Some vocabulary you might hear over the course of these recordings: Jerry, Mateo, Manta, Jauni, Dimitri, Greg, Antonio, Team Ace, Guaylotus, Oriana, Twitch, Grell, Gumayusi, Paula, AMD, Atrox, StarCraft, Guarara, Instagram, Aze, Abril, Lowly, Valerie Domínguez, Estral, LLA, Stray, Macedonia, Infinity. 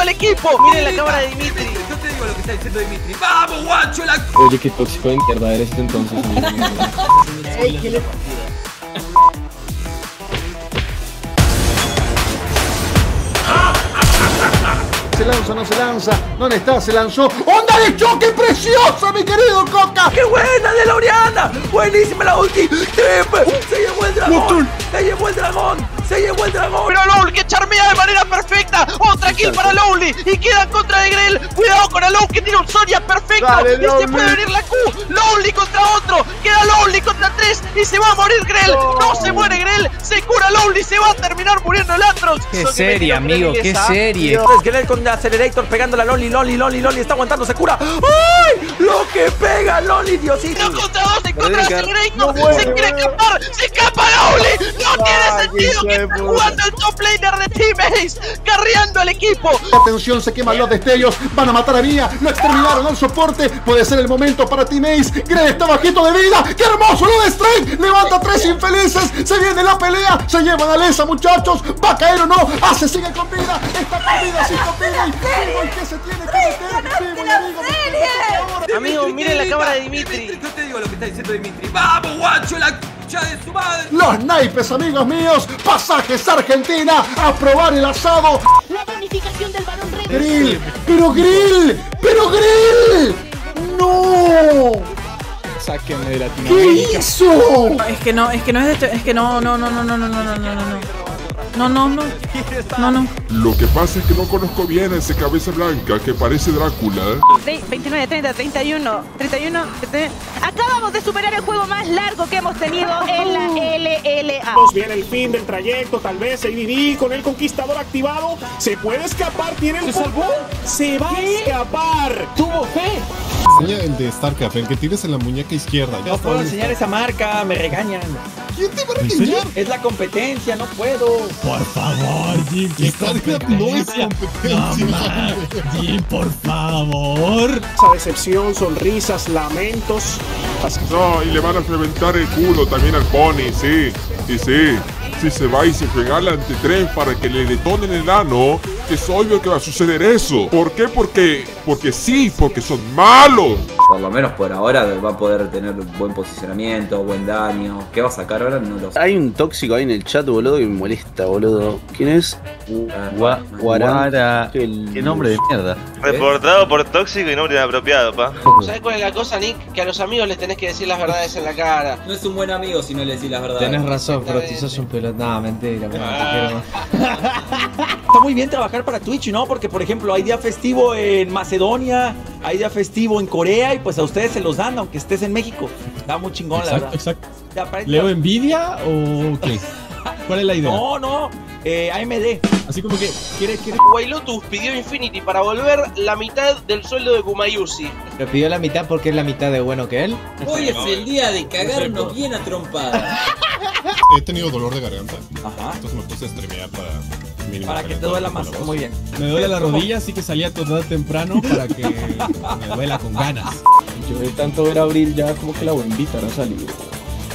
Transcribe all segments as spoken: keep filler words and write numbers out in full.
al equipo. Miren la cámara de Dimitri. Yo te digo lo que está diciendo Dimitri. ¡Vamos, guacho! La... Oye, qué tóxico de mierda eres entonces. Ey, qué le... Se lanza, no se lanza. ¿Dónde está? Se lanzó. ¡Onda de choque preciosa, mi querido Coca! ¡Qué buena de la Oriana! ¡Buenísima la ulti! ¡Se llevó el dragón! ¡Se llevó el dragón! ¡Se llevó el dragón! ¡Pero Lowly que charmea de manera perfecta! ¡Otra kill para Lowly! ¡Y queda en contra de Grell! ¡Cuidado con Lowly que tiene un Sonia perfecto! Dale, ¡este puede venir la Q! ¡Lowly contra otro! ¡Queda Lowly contra tres! ¡Y se va a morir Grell! ¡No, no se muere Grell! ¡Se cura Lowly! ¡Se va a terminar muriendo el Atrox! ¡Qué serie, amigo! ¡Qué serie! Grell con Accelerator pegando la Lowly, Lowly, Lowly, Lowly, está aguantando, se cura. ¡Ay! Lo que pega Lowly, Diosito. No contra dos, en contra Accelerator. No, se quiere escapar, se escapa Lowly. No ah, tiene sentido que está jugando el top laner de Team Ace, carriando al equipo. Atención, se queman los destellos, van a matar a Mía, lo exterminaron al soporte. Puede ser el momento para Team Ace. Greg está bajito de vida, qué hermoso lo de Stray. Levanta a tres infelices, se viene la pelea, se llevan a Lesa, muchachos. ¿Va a caer o no? Aze sigue con vida, está con vida, sí, con vida. Amigo, miren la cámara de Dimitri. Yo te digo lo que está diciendo Dimitri. ¡Vamos, guacho! ¡La cucha de su madre! Los naipes, amigos míos. Pasajes Argentina a probar el asado. La planificación del balón rey. Grill, pero Grill, pero Grill. ¡No! Sáquenme de Latinoamérica. ¿Qué hizo? Es que no, es que no es de esto. Es que no, no, no, no, no, no, no, no, no, no. No, no, no, no, no. Lo que pasa es que no conozco bien a ese cabeza blanca que parece Drácula. veintinueve, treinta, treinta y uno, treinta y uno, treinta y uno. Acabamos de superar el juego más largo que hemos tenido en la L L A. Viene el fin del trayecto, tal vez el B B con el conquistador activado. Se puede escapar, tiene el salvó. Se va a escapar. Tuvo fe. Enseña el de StarCraft, el que tienes en la muñeca izquierda. No puedo enseñar esa marca, me regañan. ¿Quién te va a enseñar? Es la competencia, no puedo. Por favor, Jim, que StarCraft no es competencia. Mamá, Jim, por favor. Esa decepción, sonrisas, lamentos. No, y le van a reventar el culo también al Pony, sí. Y sí, si se va y se regala ante tres para que le detonen el ano, es obvio que va a suceder eso. ¿Por qué? Porque, porque sí, porque son malos. Por lo menos por ahora va a poder tener buen posicionamiento, buen daño. ¿Qué va a sacar ahora? No lo sé. Hay un tóxico ahí en el chat, boludo, que me molesta, boludo. ¿Quién es? Guarara. Qué nombre de mierda. Reportado por tóxico y nombre inapropiado, pa. ¿Sabes cuál es la cosa, Nick? Que a los amigos les tenés que decir las verdades en la cara. No es un buen amigo si no le decís las verdades. Tenés razón, pero si sos un pelotón. No, mentira, mentira. Está muy bien trabajar para Twitch, ¿no? Porque, por ejemplo, hay día festivo en Macedonia, hay día festivo en Corea y pues a ustedes se los dan, aunque estés en México. Está muy chingón, exacto, la verdad. Exacto, exacto. ¿Leo envidia o qué? ¿Cuál es la idea? No, no. Eh, A M D. Así como que quiere, quiere... Guaylotus pidió Infinity para volver la mitad del sueldo de Gumayusi. Pero pidió la mitad porque es la mitad de bueno que él. Hoy es el día de cagarnos, no sé, bien a trompada. He tenido dolor de garganta. Ajá. Entonces me puse a streamear para... Para que te duela más, muy bien. Me duele la rodilla, así que salí a tornar temprano para que me duela con ganas. Yo de tanto ver a Abril ya como que la voy a invitar a salir.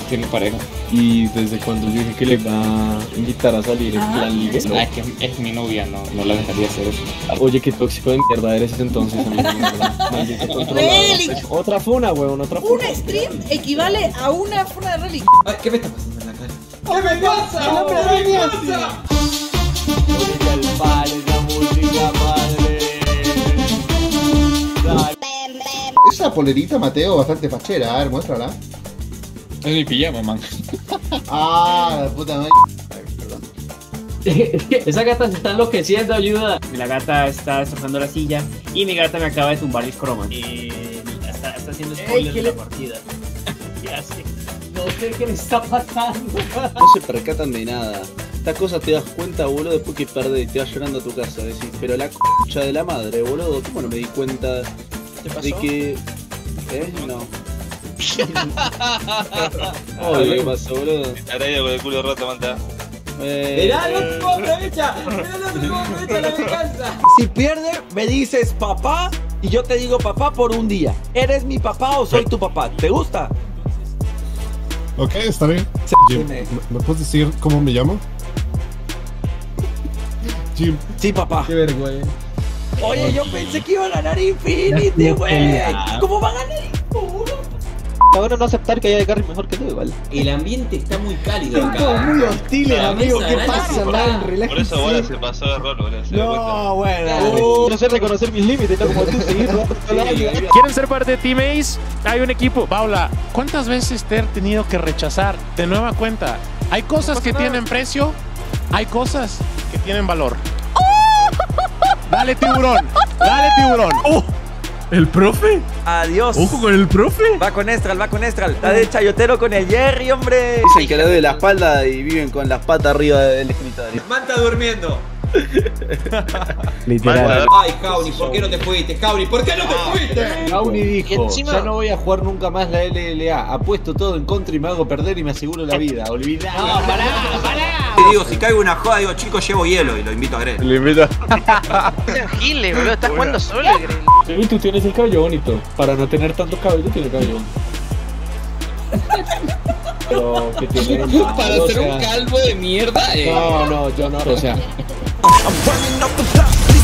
Tiene pareja. Y desde cuando yo dije que le va a invitar a salir en plan libre. No, es que es mi novia, no, no la dejaría hacer eso. Oye, qué tóxico de mierda eres entonces, amigo, ¿verdad? Otra funa, weón, otra funa. Una stream equivale a una funa de religión. ¿Qué me está pasando en la cara? ¡Qué me pasa! ¡Qué me pasa! Esa polerita, Mateo, bastante fachera. A ver, muéstrala. Es mi pijama, man. Ah, la puta madre. Perdón. Esa gata se está enloqueciendo, ayuda. La gata está destrozando la silla y mi gata me acaba de tumbar el croma. Y está, está haciendo spoilers de la partida. ¿Qué hace? No sé qué le está pasando. No se percatan de nada. Esta cosa te das cuenta, boludo, después que perdés y te vas llorando a tu casa. Decís, pero la c***a de la madre, boludo, ¿cómo no me di cuenta de que...? ¿Eh? No. Oye, ¿qué pasó, boludo? Estará ahí con el culo roto, Manta. Eh... ¡Mirá, no te puedo aprovechar! ¡Mirá, no te puedo aprovechar la venganza! Si pierdes, me dices papá y yo te digo papá por un día. ¿Eres mi papá o soy tu papá? ¿Te gusta? Ok, está bien. Jim, ¿me, ¿me puedes decir cómo me llamo? Jim. Sí, papá. Qué vergüenza. Oye, yo pensé que iba a ganar Infinity, güey. ¿Cómo va a ganar Infinity? Ahora no aceptar que haya de carry mejor que tú, igual. El ambiente está muy cálido. Están todos muy hostiles, amigo. ¿Qué pasa, man? Relájense. Por eso ahora se pasó de rol, boludo. No, bueno. No sé reconocer mis límites, no como tú, seguir robando. ¿Quieren ser parte de Team Ace? Hay un equipo. Paula, ¿cuántas veces te han tenido que rechazar de nueva cuenta? Hay cosas que tienen precio, hay cosas que tienen valor. Dale, tiburón. Dale, tiburón. ¡Oh! ¿El profe? Adiós. Ojo con el profe. Va con Estral, va con Estral. Está de chayotero con el Jerry, hombre. Dicen que le doy la espalda y viven con las patas arriba del escritorio. Manta durmiendo. Literal. Ay, Jauni, ¿por qué no te fuiste? Jauni, ¿por qué no te fuiste? Jauni dijo, ya no voy a jugar nunca más la L L A. Apuesto todo en contra y me hago perder y me aseguro la vida. Olvidá. No, pará, pará. Te digo, si caigo una joda, digo, chicos, llevo hielo y lo invito a Greg. Le invito a... Gile, boludo, estás jugando solo, Greg. Y tú tienes el cabello bonito. Para no tener tantos cabellos, tienes el cabello bonito. Pero que tiene... Para ser un calvo de mierda. No, no, yo no, o sea... I'm burning up the top.